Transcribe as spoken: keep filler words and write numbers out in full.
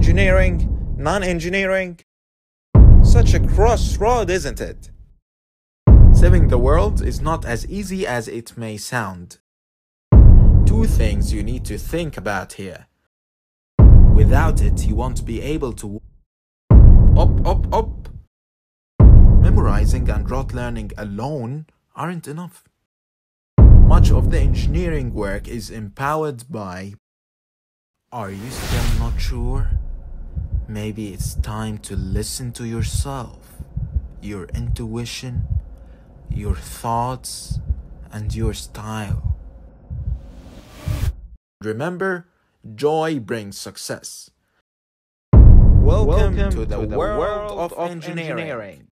engineering, non-engineering. Such a crossroad, isn't it? Saving the world is not as easy as it may sound. Two things you need to think about here. Without it, you won't be able to... Up, up, up! Memorizing and rote learning alone aren't enough. Much of the engineering work is empowered by... Are you still not sure? Maybe it's time to listen to yourself, your intuition, your thoughts, and your style. Remember, joy brings success. Welcome, Welcome to, the to the world, world of, of engineering. engineering.